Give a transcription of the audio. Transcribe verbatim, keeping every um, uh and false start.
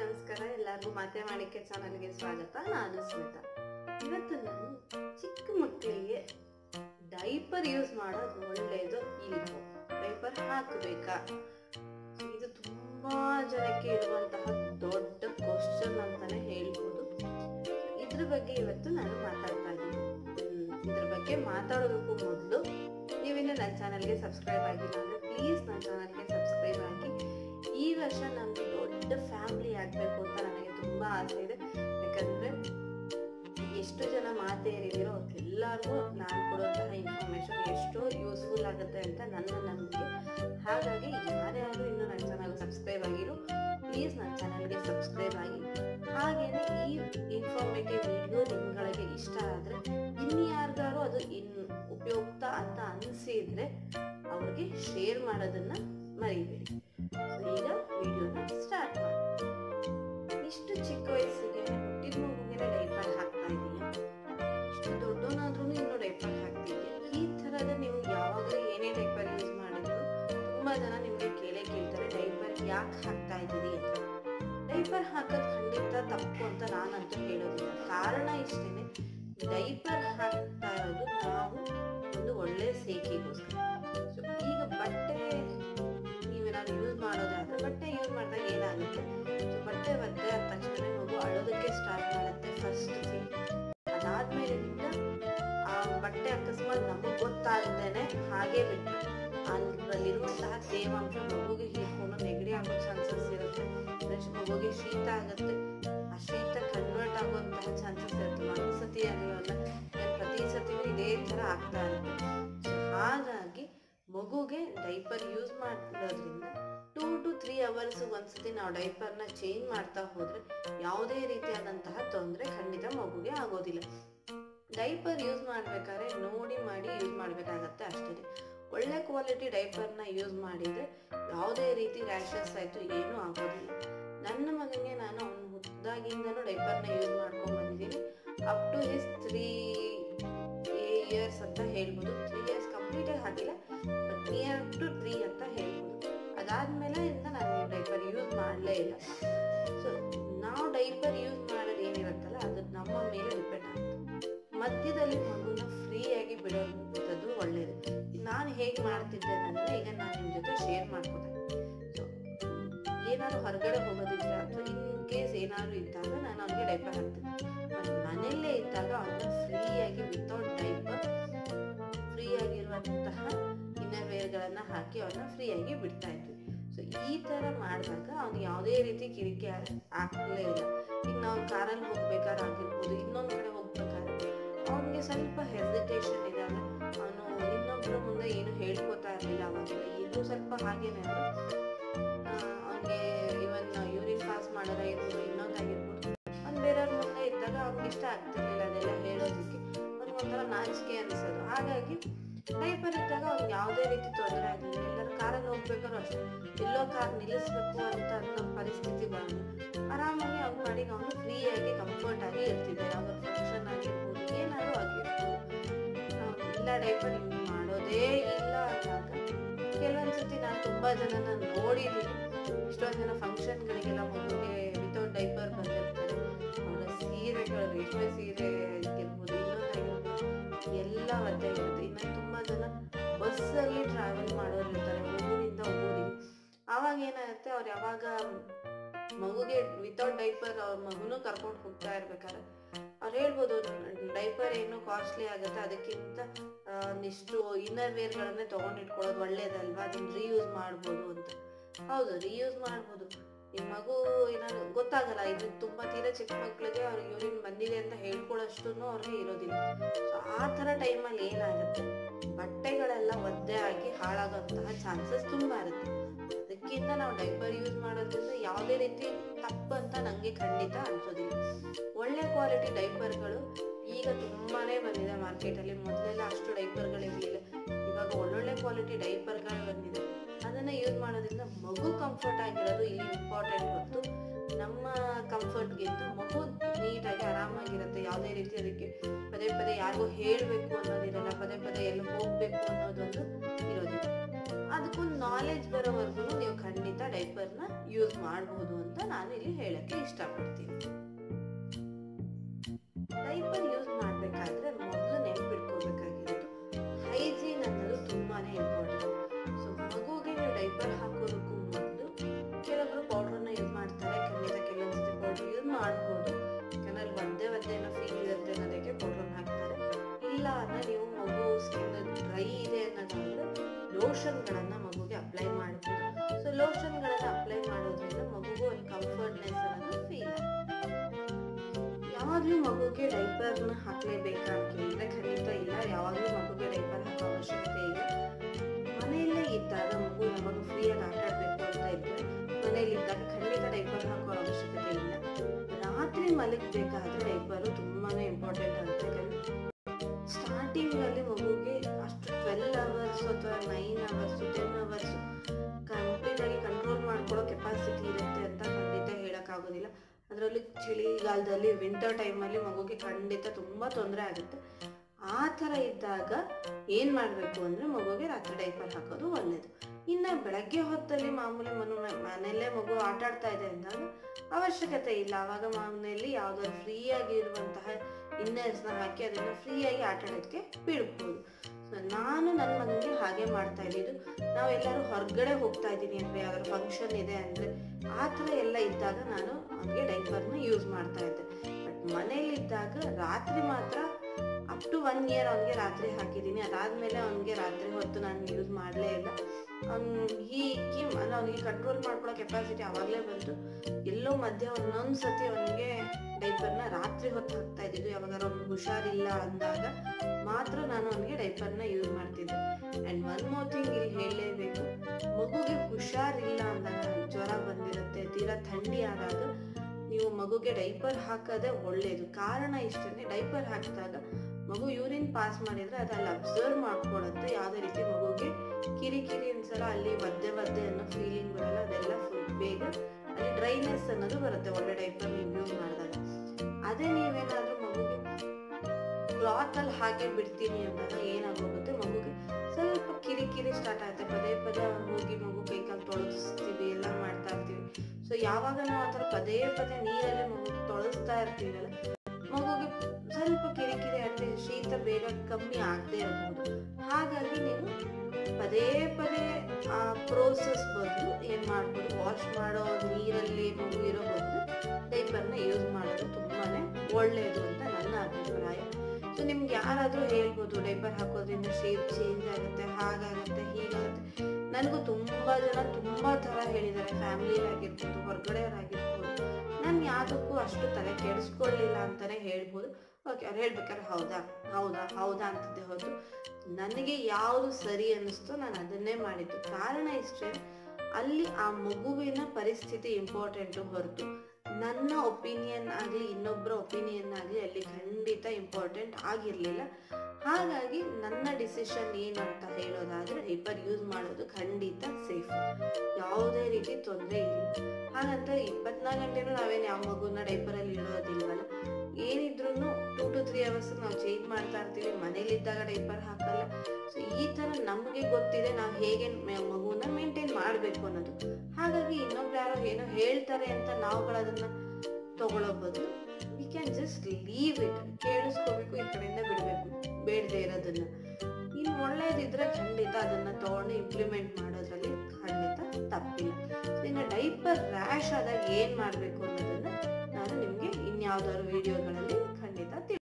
ನಮಸ್ಕಾರ ಎಲ್ಲರಿಗೂ ಮಾತೆ ಮಾಡಿಕೆ ಚಾನಲ್ಗೆ ಸ್ವಾಗತ. ನಾನು ಸ್ಮಿತಾ. ಇವತ್ತು ನಾನು ಚಿಕ್ಕ ಮಕ್ಕಳಿಗೆ ಡೈಪರ್ ಯೂಸ್ ಮಾಡೋದು ಒಳ್ಳೆಯದು ಇಲ್ವೋ, ಡೈಪರ್ ಹಾಕಬೇಕಾ, ಇದು ತುಂಬ ಜನಕ್ಕೆ ಇರುವಂತಹ ದೊಡ್ಡ ಕ್ವಶನ್ ಅಂತಾನೆ ಹೇಳ್ಬೋದು. ಇದ್ರ ಬಗ್ಗೆ ಇವತ್ತು ನಾನು ಮಾತಾಡ್ತಾ ಇದ್ದೀನಿ. ಇದ್ರ ಬಗ್ಗೆ ಮಾತಾಡೋದಕ್ಕೂ ಮೊದಲು ನೀವಿನ್ನ ನನ್ನ ಚಾನಲ್ಗೆ ಸಬ್ಸ್ಕ್ರೈಬ್ ಆಗಿಲ್ಲ ಅಂದರೆ ಪ್ಲೀಸ್ ನನ್ನ ಚಾನಲ್ಗೆ ಸಬ್ಸ್ಕ್ರೈಬ್ ಆಗಿ. ಈ ವರ್ಷ ನಮಗೆ ದೊಡ್ಡ ಫ್ಯಾಮಿಲಿ ಆಗಬೇಕು ಅಂತ ನನಗೆ ತುಂಬ ಆಸೆ ಇದೆ. ಯಾಕಂದರೆ ಎಷ್ಟು ಜನ ಮಾತೆಯರಿದ್ದೀರೋ ಎಲ್ಲರಿಗೂ ನಾನು ಕೊಡುವಂತಹ ಇನ್ಫಾರ್ಮೇಷನ್ ಎಷ್ಟೋ ಯೂಸ್ಫುಲ್ ಆಗುತ್ತೆ ಅಂತ ನನ್ನ ನಂಬಿಕೆ. ಹಾಗಾಗಿ ಯಾರ್ಯಾರು ಇನ್ನೂ ನನ್ನ ಚಾನಲ್ಗೆ ಸಬ್ಸ್ಕ್ರೈಬ್ ಆಗಿರೋ ಪ್ಲೀಸ್ ನನ್ನ ಚಾನಲ್ಗೆ ಸಬ್ಸ್ಕ್ರೈಬ್ ಆಗಿ. ಹಾಗೆಯೇ ಈ ಇನ್ಫಾರ್ಮೇಟಿವ್ ವಿಡಿಯೋ ನಿಮ್ಗಳಿಗೆ ಇಷ್ಟ ಆದರೆ ಇನ್ನು ಯಾರಿಗಾರು ಅದು ಇನ್ನು ಉಪಯುಕ್ತ ಅಂತ ಅನಿಸಿದರೆ ಅವ್ರಿಗೆ ಶೇರ್ ಮಾಡೋದನ್ನು ಮರಿಬೇಡಿ. ಈಗ ವಿಡಿಯೋನ ಸ್ಟಾರ್ಟ್ ಮಾಡಿ. ಇಷ್ಟು ಚಿಕ್ಕ ವಯಸ್ಸಿಗೆ ಹುಟ್ಟಿದ ಮಗುವಿನ ಡೈಪರ್ ಹಾಕ್ತಾ ಇದೀನಿ, ಇಷ್ಟು ದೊಡ್ಡವನಾದ್ರೂ ಇನ್ನೂ ಡೈಪರ್ ಹಾಕ್ತೀವಿ. ಈ ಥರದ ನೀವು ಯಾವಾಗಲೂ ಏನೇ ಡೈಪರ್ ಯೂಸ್ ಮಾಡಿದ್ರು ತುಂಬ ಜನ ನಿಮಗೆ ಕೇಳೇ ಕೇಳ್ತಾರೆ, ಡೈಪರ್ ಯಾಕೆ ಹಾಕ್ತಾ ಇದ್ದೀರಿ ಅಂತ. ಡೈಪರ್ ಹಾಕೋದು ಖಂಡಿತ ತಪ್ಪು ಅಂತ ನಾನಂತೂ ಹೇಳೋದಿಲ್ಲ. ಕಾರಣ ಇಷ್ಟೇನೆ, ಡೈಪರ್ ಹಾಕ್ತಾ ಇರೋದು ನಾವು ಒಂದು ಒಳ್ಳೆಯ ಸೇಕೆಗೋಸ್ಕರ. ಸೊ ಈಗ ಬಟ್ಟೆ ಯೂಸ್ ಮಾಡೋದಾದ್ರೆ ಬಟ್ಟೆ ಯೂಸ್ ಮಾಡಿದಾಗ ಏನಾಗುತ್ತೆ, ಬಟ್ಟೆ ಒದ್ದೆ ಆದ ತಕ್ಷಣ ಮಗು ಅಳೋದಕ್ಕೆ ಸ್ಟಾರ್ಟ್ ಮಾಡುತ್ತೆ ಫಸ್ಟ್ ಥಿಂಗ್. ಅದಾದ್ಮೇಲೆ ಆ ಬಟ್ಟೆ ಅಕಸ್ಮಾತ್ ನಮಗೆ ಗೊತ್ತಾಗ್ದೇನೆ ಹಾಗೆ ಬಿಟ್ಟು ಅಲ್ಲಿರುವಂತಹ ತೇವಾಂಶ ಮಗುಗೆ ಹೀರ್ಕೊಂಡು ನೆಗಡಿ ಆಗೋ ಚಾನ್ಸಸ್ ಇರುತ್ತೆ. ಮಗುಗೆ ಶೀತ ಆಗುತ್ತೆ, ಆ ಶೀತ ಕನ್ವರ್ಟ್ ಆಗುವಂತಹ ಚಾನ್ಸಸ್ ಇರುತ್ತೆ. ಒಂದು ಸತಿ ಆಗಿರೋಲ್ಲ, ಪ್ರತಿ ಸತಿನೂ ಇದೇ ಥರ ಆಗ್ತಾ ಇರುತ್ತೆ. ಹಾಗಾಗಿ ಮಗುಗೆ ಡೈಪರ್ ಯೂಸ್ ಮಾಡೋದ್ರಿಂದ ಟೂ ಟು ತ್ರೀ ಅವರ್ಸ್ ಒಂದ್ಸತಿ ನಾವು ಡೈಪರ್ನ ಚೇಂಜ್ ಮಾಡ್ತಾ ಹೋದರೆ ಯಾವುದೇ ರೀತಿಯಾದಂತಹ ತೊಂದರೆ ಖಂಡಿತ ಮಗುಗೆ ಆಗೋದಿಲ್ಲ. ಡೈಪರ್ ಯೂಸ್ ಮಾಡಬೇಕಾದ್ರೆ ನೋಡಿ ಮಾಡಿ ಯೂಸ್ ಮಾಡಬೇಕಾಗತ್ತೆ ಅಷ್ಟೇ. ಒಳ್ಳೆ ಕ್ವಾಲಿಟಿ ಡೈಪರ್ನ ಯೂಸ್ ಮಾಡಿದರೆ ಯಾವುದೇ ರೀತಿ ರ್ಯಾಷಸ್ ಆಯಿತು ಏನೂ ಆಗೋದಿಲ್ಲ. ನನ್ನ ಮಗನಿಗೆ ನಾನು ಅವನು ಹುದ್ದಾಗಿಂದನೂ ಡೈಪರ್ನ ಯೂಸ್ ಮಾಡ್ಕೊಂಡು ಬಂದಿದ್ದೀನಿ. Up to his three years ಅಂತ ಹೇಳ್ಬೋದು. ತ್ರೀ ಇಯರ್ಸ್ ಕಂಪ್ಲೀಟಾಗಿ ಹಾಕಿಲ್ಲ, ಬಟ್ ನಿಯರ್ ಟು ತ್ರೀ ಅಂತ ಹೇಳ್ಬೋದು. ಅದಾದಮೇಲೆ ಇಂದ ನಾನು ಡೈಪರ್ ಯೂಸ್ ಮಾಡಲೇ ಇಲ್ಲ. ಸೊ ನಾವು ಡೈಪರ್ ಯೂಸ್ ಮಾಡೋದು ಏನಿರುತ್ತಲ್ಲ ಅದು ನಮ್ಮ ಮೇಲೆ ಡಿಪೆಂಡ್ ಆಗುತ್ತೆ. ಮಧ್ಯದಲ್ಲಿ ಮಗುನ ಫ್ರೀಯಾಗಿ ಬಿಡೋದು ಒಳ್ಳೆಯದು. ನಾನು ಹೇಗೆ ಮಾಡ್ತಿದ್ದೆ ಅಂದರೆ, ಈಗ ನಾನು ನಿಮ್ಮ ಜೊತೆ ಶೇರ್ ಮಾಡ್ಕೋತೀನಿ. ಸೊ ಏನಾದ್ರು ಹೊರಗಡೆ ಹೋಗೋದಿದ್ರೆ ಅಥವಾ ಇನ್ ಕೇಸ್ ಏನಾದ್ರು ಇದ್ದಾಗ ನಾನು ಅವನಿಗೆ ಡೈಪರ್ ಹಾಕ್ತೀನಿ. ಬಟ್ ಮನೆಯಲ್ಲೇ ಇದ್ದಾಗ ಅವನ್ನ ಫ್ರೀಯಾಗಿ ವಿತೌಟ್ ಡೈಪರ್ ಫ್ರೀಯಾಗಿರುವಂತಹ ಇನ್ನರ್ವೇರ್ಗಳನ್ನ ಹಾಕಿ ಅವನ್ನ ಫ್ರೀಯಾಗಿ ಬಿಡ್ತಾ ಇದ್ವಿ. ಸೊ ಈ ಥರ ಮಾಡಿದಾಗ ಅವ್ನು ಯಾವುದೇ ರೀತಿ ಕಿರಿಕೆ ಆಗ್ಲೇ ಇಲ್ಲ. ಈಗ ನಾವು ಕಾರಲ್ಲಿ ಹೋಗ್ಬೇಕಾದ್ರೆ ಆಗಿರ್ಬೋದು, ಇನ್ನೊಂದು ಕಡೆ ಹೋಗ್ಬೇಕಾದ್ರೆ ಅವನಿಗೆ ಸ್ವಲ್ಪ ಹೆಸಿಟೇಷನ್ ಇರಲ್ಲ. ಅವನು ಇನ್ನೊಬ್ಬರ ಮುಂದೆ ಏನು ಹೇಳ್ಕೊತಾ ಇರಲಿಲ್ಲ ಅವಾಗೆಲ್ಲ. ಇದು ಸ್ವಲ್ಪ ಹಾಗೇನೆ ಅವನಿಗೆ ಇವನ್ ಯೂರಿನ್ ಪಾಸ್ ಮಾಡೋದಾಗಿರ್ಬೋದು, ಇನ್ನೊಂದಾಗಿರ್ಬೋದು, ಅವ್ನು ಬೇರೆಯವ್ರ ಮುಂದೆ ಇದ್ದಾಗ ಅವ್ನಿಗೆ ಇಷ್ಟ ಆಗ್ತಿರ್ಲಿಲ್ಲ. ಅದೆಲ್ಲ ಹೇಳೋದಕ್ಕೆ ಅವ್ನಿಗೆ ಒಂಥರ ನಾಚಿಕೆ ಅನಿಸೋದು. ಹಾಗಾಗಿ ಡೈಪರ್ ಇದ್ದಾಗ ಅವ್ನಿಗೆ ಯಾವುದೇ ರೀತಿ ತೊಂದರೆ ಆಗಲಿಲ್ಲ. ಎಲ್ಲರೂ ಕಾರಲ್ಲಿ ಹೋಗ್ಬೇಕಾದ್ರೂ ಅಷ್ಟೇ, ಎಲ್ಲೋ ಕಾರ್ ನಿಲ್ಲಿಸ್ಬೇಕು ಅಂತ ಅನ್ನೋ ಪರಿಸ್ಥಿತಿ ಬಂದು ಆರಾಮಾಗಿ ಅವ್ನ ಪಾಡಿಗೆ ಅವನು ಫ್ರೀಯಾಗಿ ಕಂಫರ್ಟಾಗಿ ಇರ್ತಿದ್ದೆ. ಅವ್ರ ಫಂಕ್ಷನ್ ಆಗಿರ್ಬೋದು ಏನಾದರೂ ಆಗಿರ್ಬೋದು. ನಾವು ಇಲ್ಲ ಡೈಪರ್ ಯೂಸ್ ಮಾಡೋದೇ ಇಲ್ಲ ಅಂದಾಗ ಕೆಲವೊಂದು ಸತಿ ನಾನು ತುಂಬ ಜನನ ನೋಡಿದ್ದೀನಿ. ಇಷ್ಟೊಂದು ಜನ ಫಂಕ್ಷನ್ಗಳಿಗೆಲ್ಲ ಮಗುಗೆ ವಿತೌಟ್ ಡೈಪರ್ ಬಂದಿರ್ತಾರೆ. ಅವರ ಸೀರೆಗಳು ರೇಷ್ಮೆ ಸೀರೆ ಆಗಿರ್ಬೋದು, ಎಲ್ಲ ಒದ್ದೆ ಇರುತ್ತೆ. ಇನ್ನು ತುಂಬ ಜನ ಬಸ್ಸಲ್ಲಿ ಟ್ರಾವೆಲ್ ಮಾಡೋರು ಇರ್ತಾರೆ ಊರಿಂದ ಊರಿಗೆ. ಆವಾಗ ಏನಾಗುತ್ತೆ, ಅವ್ರು ಯಾವಾಗ ಮಗುಗೆ ವಿತೌಟ್ ಡೈಪರ್ ಅವ್ರ ಮಗುನೂ ಕರ್ಕೊಂಡು ಹೋಗ್ತಾ ಇರ್ಬೇಕಾದ್ರೆ ಅವ್ರು ಹೇಳ್ಬೋದು, ಡೈಪರ್ ಏನು ಕಾಸ್ಟ್ಲಿ ಆಗುತ್ತೆ, ಅದಕ್ಕಿಂತ ಒಂದಿಷ್ಟು ಇನ್ನರ್ ವೇರ್ಗಳನ್ನೇ ತೊಗೊಂಡಿಟ್ಕೊಳ್ಳೋದು ಒಳ್ಳೇದಲ್ವಾ, ಅದನ್ನ ರೀಯೂಸ್ ಮಾಡ್ಬೋದು ಅಂತ. ಹೌದು, ರೀಯೂಸ್ ಮಾಡ್ಬೋದು. ಈ ಮಗು ಏನಾದ್ರು ಗೊತ್ತಾಗಲ್ಲ, ಇದು ತುಂಬ ತೀರಾ ಚಿಕ್ಕ ಮಕ್ಕಳಿಗೆ ಅವ್ರ ಯೂರಿನ್ ಬಂದಿದೆ ಅಂತ ಹೇಳ್ಕೊಳ್ಳೋಷ್ಟು ಅವ್ರಿಗೆ ಇರೋದಿಲ್ಲ. ಸೊ ಆ ಥರ ಟೈಮಲ್ಲಿ ಏನಾಗುತ್ತೆ, ಬಟ್ಟೆಗಳೆಲ್ಲ ಒದ್ದೆ ಆಗಿ ಹಾಳಾಗೋಂತಹ ಚಾನ್ಸಸ್ ತುಂಬ ಇರುತ್ತೆ. ಅದಕ್ಕಿಂತ ನಾವು ಡೈಪರ್ ಯೂಸ್ ಮಾಡೋದ್ರಿಂದ ಯಾವುದೇ ರೀತಿ ತಪ್ಪು ಅಂತ ನನಗೆ ಖಂಡಿತ ಅನ್ಸೋದಿಲ್ಲ. ಒಳ್ಳೆ ಕ್ವಾಲಿಟಿ ಡೈಪರ್ಗಳು ಈಗ ತುಂಬಾ ಬಂದಿದೆ ಮಾರ್ಕೆಟಲ್ಲಿ. ಮೊದಲೆಲ್ಲ ಅಷ್ಟು ಡೈಪರ್ಗಳಿರಲಿಲ್ಲ, ಇವಾಗ ಒಳ್ಳೊಳ್ಳೆ ಕ್ವಾಲಿಟಿ ಡೈಪರ್ಗಳು ಬಂದಿದೆ. ಅದನ್ನು ಯೂಸ್ ಮಾಡೋದ್ರಿಂದ ಮಗು ಕಂಫರ್ಟ್ ಆಗಿರೋದು ಇಲ್ಲಿ ಇಂಪಾರ್ಟೆಂಟ್ ಹೊತ್ತು ನಮ್ಮ ಕಂಫರ್ಟ್ಗಿಂತ ಮಗು ನೀಟಾಗಿ ಆರಾಮಾಗಿರುತ್ತೆ. ಯಾವುದೇ ರೀತಿ ಅದಕ್ಕೆ ಪದೇ ಪದೇ ಯಾರಿಗೂ ಹೇಳಬೇಕು ಅನ್ನೋದಿರಲ್ಲ, ಪದೇ ಪದೇ ಎಲ್ಲಿ ಹೋಗಬೇಕು ಅನ್ನೋದೊಂದು ಇರೋದಿಲ್ಲ. ಅದಕ್ಕೊಂದು ನಾಲೆಜ್ ಬರೋವರೆಗೂ ನೀವು ಖಂಡಿತ ಡೈಪರ್ನ ಯೂಸ್ ಯೂಸ್ ಮಾಡಬಹುದು ಅಂತ ನಾನು ಇಲ್ಲಿ ಹೇಳಕ್ಕೆ ಇಷ್ಟಪಡ್ತೀನಿ. ಡೈಪರ್ ಯೂಸ್ ಮಾಡಬೇಕಾದ್ರೆ ಮೊದಲು ನೆನಪಿಟ್ಕೋಬೇಕಾಗಿರೋದು ಹೈಜೀನ್ ಅನ್ನೋದು ತುಂಬಾನೇ ಇಂಪಾರ್ಟೆಂಟ್. ಸೊ ಮಗುಗೆ ನೀವು ಡೈಪರ್ ಹಾಕೋದಕ್ಕೂ ಮೊದಲು ಕೆಲವರು ಪೌಡರ್ನ ಯೂಸ್ ಮಾಡ್ತಾರೆ, ಖಂಡಿತ ಕೆಲವೊಂದ್ಸತಿ ಪೌಡರ್ ಯೂಸ್ ಮಾಡ್ಬೋದು, ಯಾಕಂದ್ರೆ ಒಂದೇ ಒಂದೇ ಏನೋ ಫೀಲ್ ಇರುತ್ತೆ ಅನ್ನೋದಕ್ಕೆ ಪೌಡರ್ನ ಹಾಕ್ತಾರೆ. ಇಲ್ಲ ಅಂದ್ರೆ ನೀವು ಮಗು ಸ್ಕಿನ್ ಡ್ರೈ ಇದೆ ಅನ್ನೋದಾದ್ರೆ ಲೋಷನ್ಗಳನ್ನ ಮಗುಗೆ ಅಪ್ಲೈ ಮಾಡಬಹುದು. ಸೊ ಲೋಷನ್ಗಳನ್ನ ಅಪ್ಲೈ ಮಾಡೋದ್ರಿಂದ ಮಗುಗೂ ಒಂದು ಕಂಫರ್ಟ್ನೆಸ್ ಅನ್ನೋದು ಫೀಲ್ ಆಗುತ್ತೆ. ಯಾವಾಗಲೂ ಮಗುಗೆ ಡೈಪರ್ನ ಹಾಕಲೇಬೇಕಾ ಅಂತ ಖಂಡಿತ ಇಲ್ಲ, ಯಾವಾಗಲೂ ಮಗುಗೆ ಡೈಪರ್ ಹಾಕೋ ಅವಶ್ಯಕತೆ ಇಲ್ಲ. ಮನೆಯಲ್ಲೇ ಇದ್ದಾಗ ಮಗು ಯಾವಾಗ ಫ್ರೀಯಾಗಿ ಆಟ ಆಡಬೇಕು ಅಂತ ಇದ್ರೆ ಮನೆಯಲ್ಲಿ ಇದ್ದಾಗ ಖಂಡಿತ ಡೈಪರ್ ಹಾಕೋ ಅವಶ್ಯಕತೆ ಇಲ್ಲ. ರಾತ್ರಿ ಮಲಗಬೇಕಾದ್ರೆ ಡೈಪರು ತುಂಬಾನೇ ಇಂಪಾರ್ಟೆಂಟ್ ಆಗುತ್ತೆ. ಸ್ಟಾರ್ಟಿಂಗ್ ಅಲ್ಲಿ ಮಗುಗೆ ಅಷ್ಟು ಟ್ವೆಲ್ವ್ ಅವರ್ಸ್ ಅಥವಾ nine hours ten hours complete ಆಗಿ ಕಂಟ್ರೋಲ್ ಮಾಡ್ಕೊಳ್ಳೋ ಕೆಪಾಸಿಟಿ ಇರುತ್ತೆ ಅಂತ ಖಂಡಿತ ಹೇಳಕ್ಕಾಗೋದಿಲ್ಲ. ಅದರಲ್ಲಿ ಚಳಿಗಾಲದಲ್ಲಿ ವಿಂಟರ್ ಟೈಮಲ್ಲಿ ಮಗುಗೆ ಖಂಡಿತ ತುಂಬ ತೊಂದರೆ ಆಗುತ್ತೆ. ಆ ಥರ ಇದ್ದಾಗ ಏನು ಮಾಡಬೇಕು ಅಂದರೆ ಮಗುಗೆ ರಾತ್ರಿ ಡೈಪರ್ ಹಾಕೋದು ಒಳ್ಳೆಯದು. ಇನ್ನು ಬೆಳಗ್ಗೆ ಹೊತ್ತಲ್ಲಿ ಮಾಮೂಲಿ ಮನು ಮನೆಯಲ್ಲೇ ಮಗು ಆಟ ಆಡ್ತಾ ಇದೆ ಅಂದಾಗ ಅವಶ್ಯಕತೆ ಇಲ್ಲ, ಆವಾಗ ಮನೆಯಲ್ಲಿ ಯಾವುದಾದ್ರು ಫ್ರೀಯಾಗಿರುವಂತಹ ಇನ್ನರ್ಸ್ನ ಹಾಕಿ ಅದನ್ನು ಫ್ರೀಯಾಗಿ ಆಟ ಆಡೋದಕ್ಕೆ ಬಿಡ್ಬೋದು. ಸೊ ನಾನು ನನ್ನ ಮಗನಿಗೆ ಹಾಗೆ ಮಾಡ್ತಾ ಇದ್ದಿದ್ದು. ನಾವೆಲ್ಲರೂ ಹೊರಗಡೆ ಹೋಗ್ತಾ ಇದ್ದೀನಿ ಅಂದರೆ ಯಾವ್ದಾದ್ರು ಫಂಕ್ಷನ್ ಇದೆ ಅಂದರೆ ಆ ಥರ ಎಲ್ಲ ಇದ್ದಾಗ ನಾನು ಅವನಿಗೆ ಡೈಪರ್ನ ಯೂಸ್ ಮಾಡ್ತಾ ಇದ್ದೆ. ಬಟ್ ಮನೇಲಿ ಇದ್ದಾಗ ರಾತ್ರಿ ಮಾತ್ರ ಅಪ್ ಟು ಒನ್ ಇಯರ್ ಅವನಿಗೆ ರಾತ್ರಿ ಹಾಕಿದ್ದೀನಿ. ಅದಾದಮೇಲೆ ಅವನಿಗೆ ರಾತ್ರಿ ಹೊತ್ತು ನಾನು ಯೂಸ್ ಮಾಡಲೇ ಇಲ್ಲ. ಅವ್ನು ಹೀಗೆ ಅವನಿಗೆ ಕಂಟ್ರೋಲ್ ಮಾಡ್ಕೊಳ್ಳೋ ಕೆಪಾಸಿಟಿ ಆವಾಗಲೇ ಬಂತು. ಎಲ್ಲೋ ಮಧ್ಯೆ ಒಂದೊಂದು ಸತಿ ಅವನಿಗೆ ಡೈಪರ್ನ ರಾತ್ರಿ ಹೊತ್ತು ಹಾಕ್ತಾ ಇದ್ದಿದ್ದು, ಯಾವಾಗಾದ್ರೂ ಅವ್ನಿಗೆ ಹುಷಾರಿಲ್ಲ ಅಂದಾಗ ಮಾತ್ರ ನಾನು ಅವನಿಗೆ ಡೈಪರ್ನ ಯೂಸ್ ಮಾಡ್ತಿದ್ದೆ. ಆ್ಯಂಡ್ ಒನ್ ಮೋರ್ ಥಿಂಗ್ ಇಲ್ಲಿ ಹೇಳಲೇಬೇಕು, ಮಗುಗೆ ಹುಷಾರಿಲ್ಲ ಅಂದಾಗ, ಜ್ವರ ಬಂದಿರುತ್ತೆ, ತೀರಾ ಥಂಡಿ ಆದಾಗ ನೀವು ಮಗುಗೆ ಡೈಪರ್ ಹಾಕೋದೇ ಒಳ್ಳೆಯದು. ಕಾರಣ ಇಷ್ಟೇ, ಡೈಪರ್ ಹಾಕಿದಾಗ ಮಗು ಯೂರಿನ್ ಪಾಸ್ ಮಾಡಿದರೆ ಅದು ಅಲ್ಲಿ ಅಬ್ಸರ್ವ್ ಮಾಡ್ಕೊಳ್ಳುತ್ತೆ. ಯಾವುದೇ ರೀತಿ ಮಗುಗೆ ಕಿರಿಕಿರಿ ಅನ್ಸಲ್ಲ, ಅಲ್ಲಿ ಒದ್ದೆ ಒದ್ದೆ ಅನ್ನೋ ಫೀಲಿಂಗ್ ಬರಲ್ಲ, ಅದೆಲ್ಲ ಫುಲ್ ಬೇಗ ಅಲ್ಲಿ ಡ್ರೈನೆಸ್ ಅನ್ನೋದು ಬರುತ್ತೆ ಒಳ್ಳೆ ಡೈಪರ್ ನೀವು ಯೂಸ್ ಮಾಡಿದಾಗ. ಅದೇ ನೀವೇನಾದರೂ ಮಗುಗೆ ಕ್ಲಾತಲ್ಲಿ ಹಾಗೆ ಬಿಡ್ತೀನಿ ಅಂದಾಗ ಏನಾಗೋಗುತ್ತೆ, ಮಗುಗೆ ಸ್ವಲ್ಪ ಕಿರಿಕಿರಿ ಸ್ಟಾರ್ಟ್ ಆಗುತ್ತೆ. ಪದೇ ಪದೇ ಹೋಗಿ ಮಗು ಕೈ ಕಾಲು ತೊಳಗಿಸ್ತೀವಿ, ಎಲ್ಲ ಮಾಡ್ತಾ ಇರ್ತೀವಿ. ಸೊ ಯಾವಾಗ ನಾವು ಆ ಥರ ಪದೇ ಪದೇ ನೀರಲ್ಲಿ ಮಗು ತೊಳಗಿಸ್ತಾ ಇರ್ತೀವಲ್ಲ, ಮಗುಗೆ ಸ್ವಲ್ಪ ಕಿರಿಕಿರಿ ಅಂದರೆ ಶೀತ ಬೇಗ ಕಮ್ಮಿ ಆಗದೆ ಇರ್ಬೋದು. ಹಾಗಾಗಿ ನೀವು ಪದೇ ಪದೇ ಆ ಪ್ರೋಸೆಸ್ ಬದಲು ಏನು ಮಾಡ್ಬೋದು, ವಾಶ್ ಮಾಡೋ ನೀರಲ್ಲಿ ಮಗು ಇರೋ ಬದಲು ಡೈಪರ್ನ ಯೂಸ್ ಮಾಡೋದು ತುಂಬಾ ಒಳ್ಳೆಯದು ಅಂತ ನನ್ನ ಅಭಿಪ್ರಾಯ. ಸೊ ನಿಮ್ಗೆ ಯಾರಾದರೂ ಹೇಳ್ಬೋದು ಡೈಪರ್ ಹಾಕೋದ್ರಿಂದ ಶೇಪ್ ಚೇಂಜ್ ಆಗುತ್ತೆ, ಹಾಗಾಗುತ್ತೆ, ಹೀಗಾಗುತ್ತೆ. ನನಗೂ ತುಂಬ ಜನ ತುಂಬ ಥರ ಹೇಳಿದ್ದಾರೆ, ಫ್ಯಾಮಿಲಿಯಲ್ಲಾಗಿರ್ಬೋದು, ಹೊರಗಡೆಯವರಾಗಿರ್ಬೋದು. ನಾನು ಯಾವುದಕ್ಕೂ ಅಷ್ಟು ತಲೆ ಕೆಡಿಸ್ಕೊಳ್ಳಿಲ್ಲ ಅಂತಲೇ ಹೇಳ್ಬೋದು. ಓಕೆ, ಅವ್ರು ಹೇಳ್ಬೇಕಾದ್ರೆ ಹೌದಾ ಹೌದಾ ಹೌದಾ ಅಂತಿದ್ದೆ ಹೊರತು ನನಗೆ ಯಾವುದು ಸರಿ ಅನ್ನಿಸ್ತೋ ನಾನು ಅದನ್ನೇ ಮಾಡಿದ್ದು. ಕಾರಣ ಇಷ್ಟೇ, ಅಲ್ಲಿ ಆ ಮಗುವಿನ ಪರಿಸ್ಥಿತಿ ಇಂಪಾರ್ಟೆಂಟು ಹೊರತು ನನ್ನ ಒಪಿನಿಯನ್ ಆಗಲಿ ಇನ್ನೊಬ್ಬರ ಒಪಿನಿಯನ್ ಆಗಲಿ ಅಲ್ಲಿ ಖಂಡಿತ ಇಂಪಾರ್ಟೆಂಟ್ ಆಗಿರಲಿಲ್ಲ. ಹಾಗಾಗಿ ನನ್ನ ಡಿಸಿಷನ್ ಏನಂತ ಹೇಳೋದಾದರೆ ಡೈಪರ್ ಯೂಸ್ ಮಾಡೋದು ಖಂಡಿತ ಸೇಫ್, ಯಾವುದೇ ರೀತಿ ತೊಂದರೆ ಇಲ್ಲ. ಹಾಗಂತ ಇಪ್ಪತ್ನಾಲ್ಕು ಗಂಟೆನೂ ನಾವೇನು ಯಾವ ಮಗುನ ಡೈಪರಲ್ಲಿ ಇಡೋದಿಲ್ವಲ್ಲ, ಏನಿದ್ರೂ ಟೂ ಟು ತ್ರೀ ಅವರ್ಸ್ ನಾವು ಚೇಂಜ್ ಮಾಡ್ತಾ ಇರ್ತೀವಿ. ಮನೇಲಿದ್ದಾಗ ಡೈಪರ್ ಹಾಕಲ್ಲ. ಸೊ ಈ ಥರ ನಮಗೆ ಗೊತ್ತಿದೆ ನಾವು ಹೇಗೆ ಮಗುನ ಮೇಂಟೈನ್ ಮಾಡಬೇಕು ಅನ್ನೋದು. ಹಾಗಾಗಿ ಇನ್ನೊಬ್ರು ಯಾರೋ ಏನೋ ಹೇಳ್ತಾರೆ ಅಂತ ನಾವುಗಳದನ್ನು ತೊಗೊಳ್ಳೋ ಬದಲು we can just leave it. ಕೇಳಿಸ್ಕೋಬೇಕು, ಈ ಕಡೆಯಿಂದ ಬಿಡಬೇಕು ಬೇಡದೆ ಇರೋದನ್ನು. ಇನ್ನು ಒಳ್ಳೆಯದಿದ್ರೆ ಖಂಡಿತ ಅದನ್ನು ತೊಗೊಂಡು ಇಂಪ್ಲಿಮೆಂಟ್ ಮಾಡೋದ್ರಲ್ಲಿ ಖಂಡಿತ ತಪ್ಪಿಲ್ಲ. ಇನ್ನು ಡೈಪರ್ ರ್ಯಾಶ್ ಆದಾಗ ಏನು ಮಾಡಬೇಕು ಅನ್ನೋದನ್ನು ನಾನು ನಿಮಗೆ ಇನ್ಯಾವುದಾದ್ರು ವಿಡಿಯೋಗಳಲ್ಲಿ